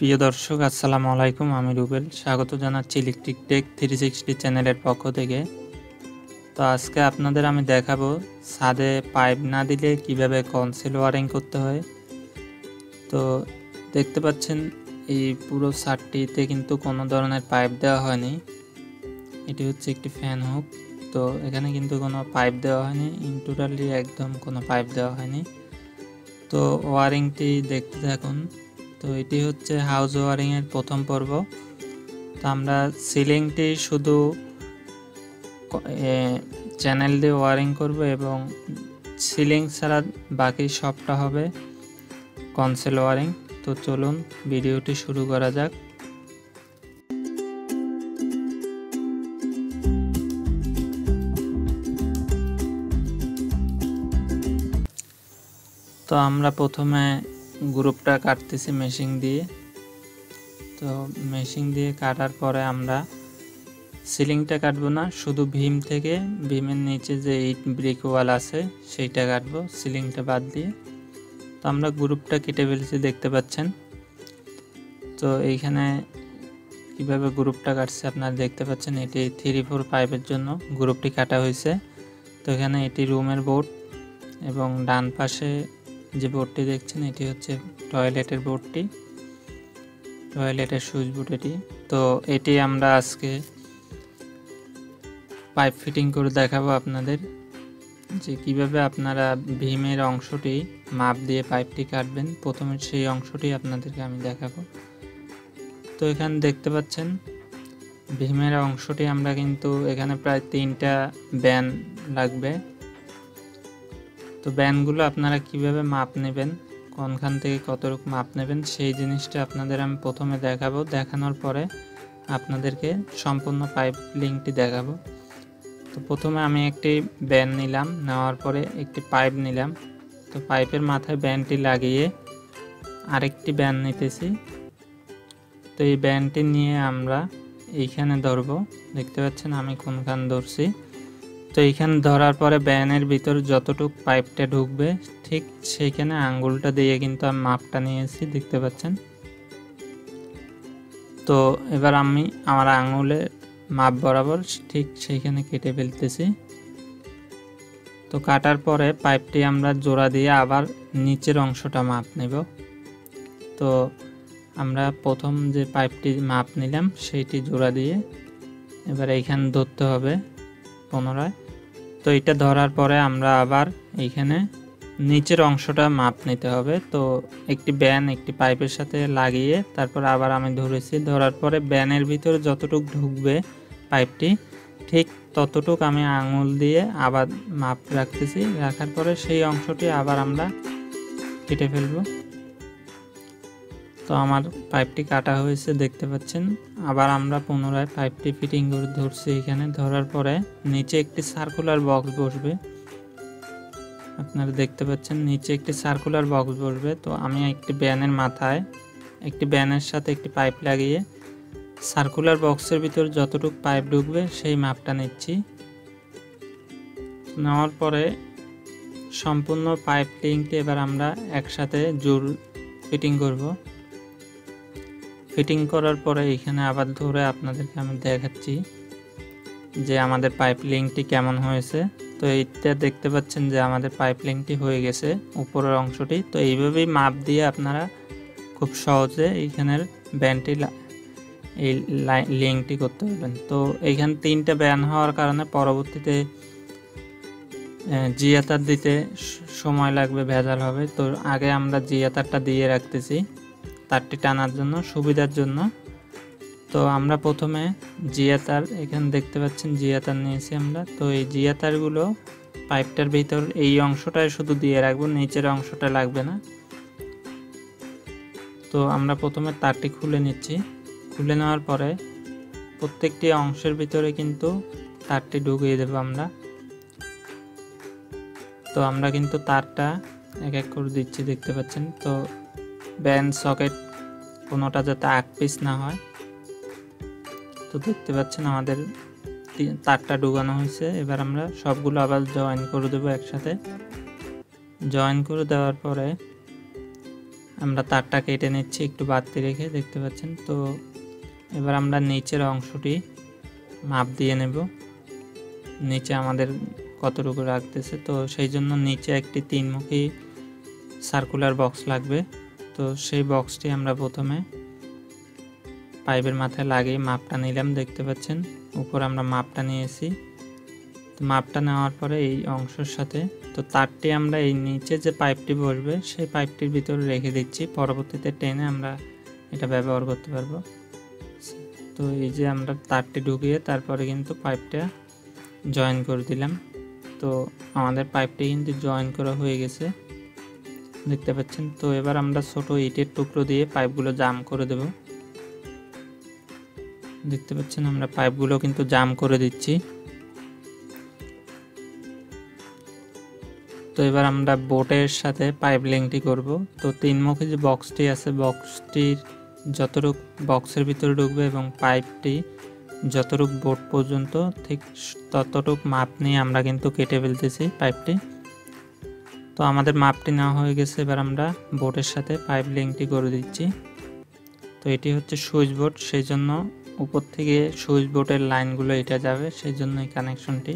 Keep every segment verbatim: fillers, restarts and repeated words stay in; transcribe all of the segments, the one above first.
प्रिय दर्शक आसসালামু আলাইকুম आमी রুবেল स्वागत जानाচ্ছি ইলেকট্রিক টেক थ्री सिक्सटी চ্যানেলের পক্ষ থেকে। तो আজকে আপনাদের আমি দেখাবো ছাদে পাইপ না দিলে কিভাবে কনসিল ওয়্যারিং করতে হয়। তো দেখতে পাচ্ছেন এই পুরো ছাদটিতে কিন্তু কোনো ধরনের পাইপ দেওয়া হয়নি, এটি হচ্ছে একটি ফ্যান হুক। তো এখানে কিন্তু কোনো পাইপ দেওয়া হয়নি, ইন্টুরালি একদম কোনো পাইপ দেওয়া হয়নি। তো ওয়ারিংটি দেখতে থাকুন। तो ये हे हाउस वारिंगर प्रथम पर्व। तो सिलिंगटी शुद्ध चैनल दिए वारिंग करब एवं सिलिंग छाड़ा बाकी सबटा होबे कन्सिल वारिंग। तो चलुन भिडियोटी शुरू करा जाक। तो आमरा प्रथमे ग्रुपटा काटते मेशिंग दिए। तो मेशिंग दिए काटार पर आमरा सिलिंगटा काटबो ना, शुधु भीम थेके भीमेर नीचे जे इट ब्रिक वाल आछे सेइटा काटबो सिलिंगटा बाद दिए। तो आमरा ग्रुपटा केटे फेलेछि देखते पाच्छेन। तो एइखाने किभाबे ग्रुपटा काटछे आपनारा देखते पाच्छेन, एटी थ्री फोर फाइवेर जन्य ग्रुपटी काटा हयेछे। तो एखाने एटी रूमेर बोर्ड एबं डान पाशे जो बोर्डटी देखें ये हे टयलेटर बोर्डटी टयलेटर सूच बोर्डटी। तो ये आज के पाइप फिटिंग कर देखो अपन जी क्यों अपनारा भीमेर अंशटी माप दिए पाइपटी काटबें। प्रथम से अंशटी अपन के देखो। तो ये देखते पाच्छेन भीमेर अंशटी किन्तु एखाने प्राय तीनटा बैन लागबे। तो बैनगुलो अपनारा किभाबे माप नेबेन, कोनखान थेके कतटुकु माप नेबेन सेई जिनिसटा आपनादेर आमि प्रथमे देखाबो। देखानोर परे आपनादेरके सम्पूर्ण पाइप लिंकटी देखाबो। तो प्रथमे आमि एकटी बैन निलाम, नेওয়ার परे एकटी पाइप निलाम। तो पाइपेर माथाय बैनटी लागिए आरेकटी बैन नितेछि। तो एई बैनटी निये आमरा एइखाने धरबो, देखते पाচ্ছেন आमि कोनखान धरছি। तो ये धरार पर बैनर भीतर जतटुक पाइपटा ढुकबे ठीक सेइखाने आंगुलटा दिए किन्तु आमि मापटा निएछि देखते पाच्छेन। तो एबार आमि आमार आंगुले माप बराबर ठीक सेइखाने केटे फेलतेछि। तो काटार पर पाइपटी आमरा जोड़ा दिए आबार नीचेर अंशटा माप नेब। तो आमरा प्रथम जे पाइपटी माप निलाम सेइटी जोड़ा दिए एबार एइखाने धरते होबे पुनराय। तो ये धरार पर आबार ये नीचेर अंशटा माप नीते होबे। तो एक बैन एक पाइपर साथे लागिए तारपर आबार आमि धरेछि। धरार पर बैनर भीतर जतटुक ढुकबे पाइपटी ठीक ततटुक आमि आंगुल दिए आबार माप राखतेछि। राखार पर सेई अंशटी आबार आमरा केटे फेलबो। तो आमार पाइपटी काटा हयेछे देखते पाच्छेन। आबार आमरा पुनराय पाइपटी फिटिंग करे धरछि। एखाने धरार परे नीचे एकटी सार्कुलार बक्स बसबे, आपनारा देखते पाच्छेन नीचे एकटी सार्कुलार बक्स बसबे। तो आमि एकटी ब्यानेर माथाय एकटी ब्यानेर साथे एकटी पाइप लागिए सार्कुलार बक्सेर भितर जतटुक पाइप ढुकबे सेई मापटा निচ্ছি। নেওয়ার পরে सम्पूर्ण पाइप लिंकटी एबार आमरा एकसाथे जोड़ फिटिंग करब। ফিটিং করার পরে এখানে আবার ধরে আপনাদেরকে আমি দেখাচ্ছি যে আমাদের পাইপ লিংকটি কেমন হয়েছে। তো এইটা দেখতে পাচ্ছেন যে আমাদের পাইপ লিংকটি হয়ে গেছে উপরের অংশটি। তো এইভাবেই মাপ দিয়ে আপনারা খুব সহজে এইখানের ব্যান্ডটি এই লিংকটি করতে পারবেন। তো এইখানে তিনটা ব্যান হওয়ার কারণে পরবর্তীতে জিয়া তার দিতে সময় লাগবে, ভেজাল হবে। তো আগে আমরা জিয়া তারটা দিয়ে রাখতেছি तारटी टानार जन्य सुविधार जन्य। तो आमरा प्रथमे जिया तार एखाने देखते पाच्छेन जिया तार निएछि आमरा। तो ये जिया तारगुलो पाइपटार भितर एई अंशटाय शुधु दिए राखबो, नीचेर अंशटा लागबे ना। तो आमरा प्रथमे तारटी खुले निচ্ছি। खुले नेওয়ার परे प्रत्येकटी अंशेर भितरे किन्तु तारटी ढुकिয়ে देব आमरा। तो आमरा किन्तु तारटा एक एक करे দিচ্ছি দেখতে পাচ্ছেন। तो बैन सकेट कोनोटा जाते आग पिस ना हय। तो देखते पाच्छेन आमादेर तारटा डुगानो हयेछे। एबार आमरा सबगुलो आबार जयेन करे देब एकसाथे। जयेन करे देওয়ার পরে আমরা তারটা কেটে নিচ্ছি একটু বাড়তি রেখে, দেখতে পাচ্ছেন। তো এবার আমরা নিচের অংশটি মাপ দিয়ে নেব, নিচে আমাদের কতটুকু রাখতেছে। তো সেই জন্য নিচে একটি তিনমুখী সার্কুলার বক্স লাগবে। তো সেই বক্সটি আমরা প্রথমে পাইপের মাথায় লাগিয়ে মাপটা নিলাম, দেখতে পাচ্ছেন। উপর আমরা মাপটা নিয়েছি। তো মাপটা নেওয়ার পরে এই অংশের সাথে তো তারটি আমরা এই নিচে যে পাইপটি বসবে সেই পাইপটির ভিতরে রেখে দিচ্ছি, পরবর্তীতে টেনে আমরা এটা ব্যবহার করতে পারবো। তো এই যে আমরা তারটি ঢুকিয়ে তারপরে কিন্তু পাইপটা জয়েন করে দিলাম। তো আমাদের পাইপটি কিন্তু জয়েন করা হয়ে গেছে, দেখতে পাচ্ছেন। তো এবার আমরা ছোট ইটের টুকরো দিয়ে পাইপগুলো জাম করে দেব, দেখতে পাচ্ছেন। আমরা পাইপগুলো কিন্তু জাম করে দিচ্ছি। তো এবার আমরা বোটের সাথে পাইপ লিঙ্কটি করব। তো তিনমুখী যে বক্সটি আছে, বক্সটির যতটুক বক্সের ভিতরে ঢুকবে এবং পাইপটি যতটুক বোট পর্যন্ত ঠিক ততটুক মাপ নিয়ে আমরা কিন্তু কেটে ফেলতেছি পাইপটি। তো আমাদের মাপটি নেওয়া হয়ে গেছে, এবার আমরা বোটের সাথে পাইপ লিঙ্কটি করে দিচ্ছি। তো এটি হচ্ছে সুইচ বোর্ড, সেই জন্য উপর থেকে সুইচ বোর্ডের লাইনগুলো এটা যাবে, সেই জন্য এই কানেকশনটি।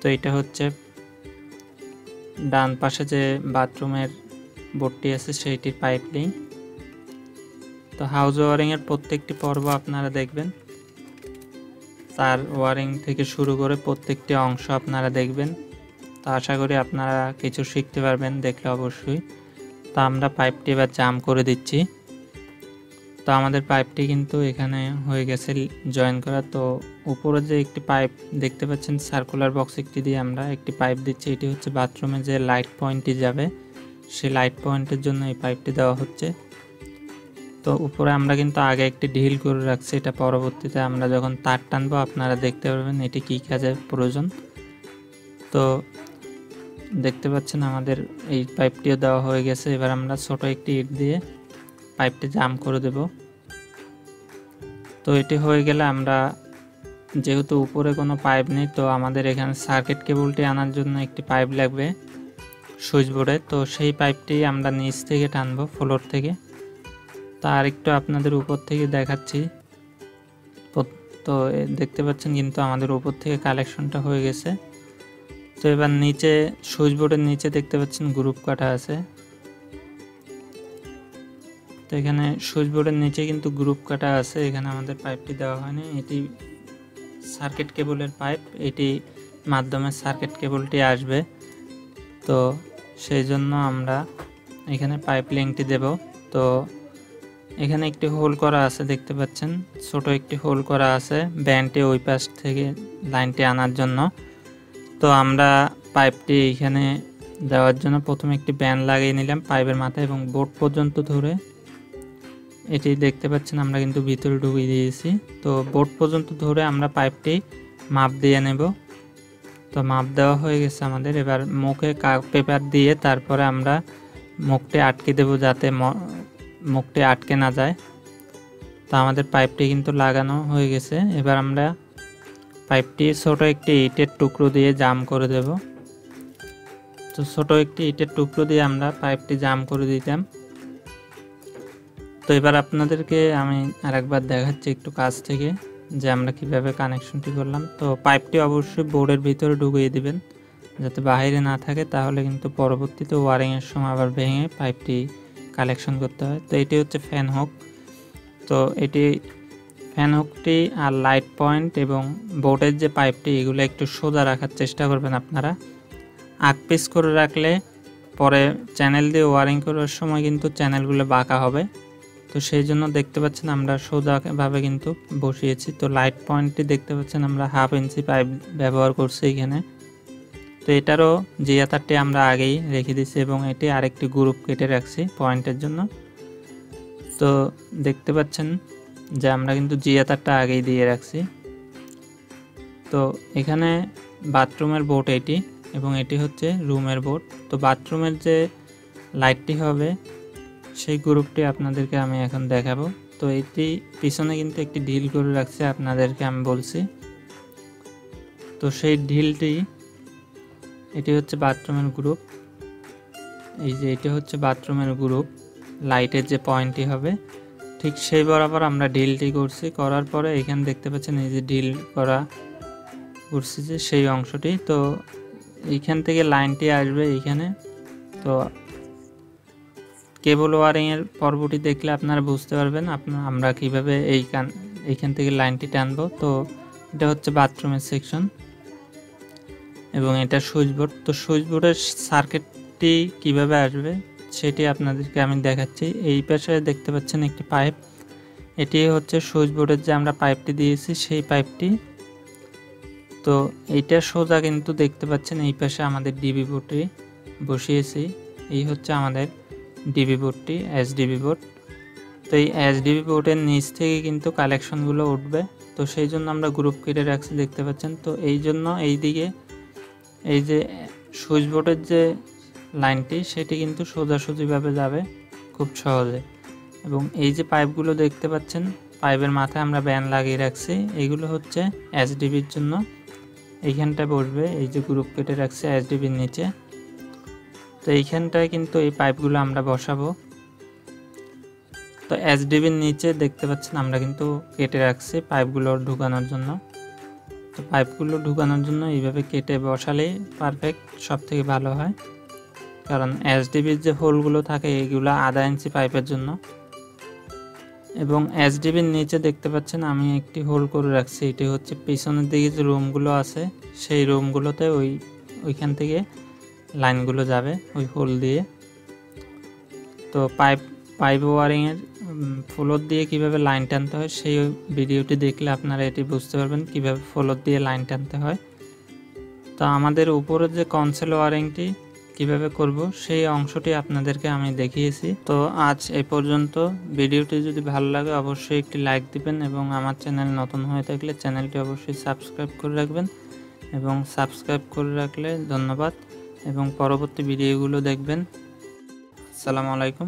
তো এটা হচ্ছে ডান পাশে যে বাথরুমের বোর্ডটি আছে সেইটির পাইপ লিঙ্ক। তো হাউস ওয়ারিংয়ের প্রত্যেকটি পর্ব আপনারা দেখবেন, তার ওয়ারিং থেকে শুরু করে প্রত্যেকটি অংশ আপনারা দেখবেন। তো আশা করি আপনারা কিছু শিখতে পারবেন দেখলে অবশ্যই। তো আমরা পাইপটি এবার জাম করে দিচ্ছি। তো আমাদের পাইপটি কিন্তু এখানে হয়ে গেছে জয়েন করা। তো উপরে যে একটি পাইপ দেখতে পাচ্ছেন সার্কুলার বক্স, একটি দিয়ে আমরা একটি পাইপ দিচ্ছি। এটি হচ্ছে বাথরুমে যে লাইট পয়েন্টটি যাবে সেই লাইট পয়েন্টের জন্য এই পাইপটি দেওয়া হচ্ছে। তো উপরে আমরা কিন্তু আগে একটি ঢিল করে রাখছি, এটা পরবর্তীতে আমরা যখন তার টানবো আপনারা দেখতে পারবেন এটি কী কাজে প্রয়োজন। তো দেখতে পাচ্ছেন আমাদের এই পাইপটিও দেওয়া হয়ে গেছে। এবার আমরা ছোট একটি ইট দিয়ে পাইপটি জাম করে দেব। তো এটি হয়ে গেলে আমরা, যেহেতু উপরে কোনো পাইপ নেই, তো আমাদের এখানে সার্কিট কেবলটি আনার জন্য একটি পাইপ লাগবে সুইচ বোর্ডে। তো সেই পাইপটি আমরা নিচ থেকে টানবো, ফ্লোর থেকে। তার একটু আপনাদের উপর থেকে দেখাচ্ছি। তো দেখতে পাচ্ছেন কিন্তু আমাদের উপর থেকে কালেকশনটা হয়ে গেছে। তো এবার নিচে সুইচ বোর্ডের নিচে দেখতে পাচ্ছেন গ্রুপ কাটা আছে। তো এখানে সুইচ বোর্ডের নিচে কিন্তু গ্রুপ কাটা আছে, এখানে আমাদের পাইপটি দেওয়া হয়নি। এটি সার্কিট কেবলের পাইপ, এটি মাধ্যমে সার্কিট কেবলটি আসবে। তো সেই জন্য আমরা এখানে পাইপ লিঙ্কটি দেব। তো এখানে একটি হোল করা আছে, দেখতে পাচ্ছেন ছোট একটি হোল করা আছে ব্যান্ডটি ওই পাশ থেকে লাইনটি আনার জন্য। তো আমরা পাইপটি এখানে দেওয়ার জন্য প্রথমে একটি ব্যান্ড লাগিয়ে নিলাম পাইপের মাথায় এবং বোর্ড পর্যন্ত ধরে। এটি দেখতে পাচ্ছেন আমরা কিন্তু ভিতরে ঢুকিয়ে দিয়েছি। তো বোর্ড পর্যন্ত ধরে আমরা পাইপটি মাপ দিয়ে নেব। তো মাপ দেওয়া হয়ে গেছে আমাদের। এবার মুখে পেপার দিয়ে তারপরে আমরা মুখটি আটকে দেব, যাতে মুখটি আটকে না যায়। তো আমাদের পাইপটি কিন্তু লাগানো হয়ে গেছে। এবার আমরা পাইপটি ছোট একটি ইটের টুকরো দিয়ে জাম করে দেব। তো ছোট একটি ইটের টুকরো দিয়ে আমরা পাইপটি জাম করে দিতাম। তো এবার আপনাদেরকে আমি আরেকবার দেখাচ্ছি একটু কাছ থেকে যে আমরা কিভাবে কানেকশনটি করলাম। তো পাইপটি অবশ্যই বোর্ডের ভিতরে ঢুকিয়ে দিবেন যাতে বাইরে না থাকে, তাহলে কিন্তু পরবর্তীতে ওয়ারিংয়ের সময় আবার ভেঙে পাইপটি কালেকশন করতে হয়। তো এটি হচ্ছে ফ্যান হুক। তো এটি ফ্যান হুকটি আর লাইট পয়েন্ট এবং বোর্ডের যে পাইপটি এগুলো একটু সোজা রাখার চেষ্টা করবেন আপনারা। আগ পিস করে রাখলে পরে চ্যানেল দিয়ে ওয়ারিং করার সময় কিন্তু চ্যানেলগুলো বাঁকা হবে। তো সেই জন্য দেখতে পাচ্ছেন আমরা সোজাভাবে কিন্তু বসিয়েছি। তো লাইট পয়েন্টটি দেখতে পাচ্ছেন আমরা হাফ ইঞ্চি পাইপ ব্যবহার করছি এখানে। তো এটারও জিয়া তারটি আমরা আগেই রেখে দিয়েছি এবং এটি আরেকটি গ্রুপ কেটে রাখছি পয়েন্টের জন্য। তো দেখতে পাচ্ছেন যে আমরা কিন্তু জিয়া তারটা আগেই দিয়ে রাখছি। তো এখানে বাথরুমের বোর্ড এটি এবং এটি হচ্ছে রুমের বোর্ড। তো বাথরুমের যে লাইটটি হবে সেই গ্রুপটি আপনাদেরকে আমি এখন দেখাবো। তো এটি পিছনে কিন্তু একটি ঢিল করে রাখছে আপনাদেরকে আমি বলছি। তো সেই ঢিলটি, এটি হচ্ছে বাথরুমের গ্রুপ। ये ये हे बाथरूम ग्रुप लाइटर जो पॉइंट है ठीक से बराबर हमें ढिलटी करार पर एखे देखते ढिल करा करसी से अंशटी तो এইখান থেকে লাইনটি আসবে এইখানে। তো কেবল ওয়্যারিং এর পর্বটি দেখলে আপনারা বুঝতে পারবেন আপনারা আমরা কিভাবে এইখান এইখান থেকে লাইনটি টানবো। তো এটা হচ্ছে বাথরুমের সেকশন এবং এটা সুইচ বোর্ড। তো সুইচ বোর্ডের সার্কিটটি কিভাবে আসবে সেটি আপনাদেরকে আমি দেখাচ্ছি। এই পাশে দেখতে পাচ্ছেন একটি পাইপ, এটি হচ্ছে সুইচ বোর্ডের যে আমরা পাইপটি দিয়েছি সেই পাইপটি। তো এইটা সোজা কিন্তু দেখতে পাচ্ছেন এই পাশে আমাদের ডিবি বোর্ডটি বসিয়েছি, এই হচ্ছে আমাদের ডিবি বোর্ডটি এসডিবি বোর্ড। তো এই এসডিবি বোর্ডের নিচ থেকে কিন্তু কালেকশনগুলো উঠবে, তো সেই জন্য আমরা গ্রুপ কেটে রাখছি দেখতে পাচ্ছেন। তো এই জন্য এই দিকে এই যে সুইচ বোর্ডের যে লাইনটি সেটি কিন্তু সোজাসুজিভাবে যাবে খুব সহজে। এবং এই যে পাইপগুলো দেখতে পাচ্ছেন পাইপের মাথায় আমরা ব্যান লাগিয়ে রাখছি, এগুলো হচ্ছে এসডিবির জন্য। এইখানটা বসবে এই যে গ্রুপ কেটে রাখছে এসডিবির নিচে। তো এইখানটায় কিন্তু এই পাইপগুলো আমরা বসাবো। তো এসডিবির নিচে দেখতে পাচ্ছেন আমরা কিন্তু কেটে রাখছি পাইপগুলো ঢুকানোর জন্য। তো পাইপগুলো ঢুকানোর জন্য এইভাবে কেটে বসালেই পারফেক্ট সব থেকে ভালো হয়, কারণ এসডিবির যে হোলগুলো থাকে এগুলো আধা ইঞ্চি পাইপের জন্য। এবং এসডিবির নিচে দেখতে পাচ্ছেন আমি একটি হোল করে রাখছি, এটি হচ্ছে পিছনের দিকে যে রুমগুলো আছে সেই রুমগুলোতে ওই ওইখান থেকে লাইনগুলো যাবে ওই হোল দিয়ে। তো পাইপ পাইপ ওয়ারিংয়ের ফ্লোর দিয়ে কিভাবে লাইন টানতে হয় সেই ভিডিওটি দেখলে আপনারা এটি বুঝতে পারবেন কিভাবে ফ্লোর দিয়ে লাইন টানতে হয়। তো আমাদের উপরের যে কনসেল ওয়ারিংটি কিভাবে করব সেই অংশটি আপনাদেরকে আমি দেখিয়েছি। তো আজ এই পর্যন্ত। ভিডিওটি যদি ভালো লাগে অবশ্যই একটি লাইক দিবেন এবং আমার চ্যানেল নতুন হয়ে থাকলে চ্যানেলটি অবশ্যই সাবস্ক্রাইব করে রাখবেন এবং সাবস্ক্রাইব করে রাখলে ধন্যবাদ এবং পরবর্তী ভিডিওগুলো দেখবেন। আসসালামু আলাইকুম।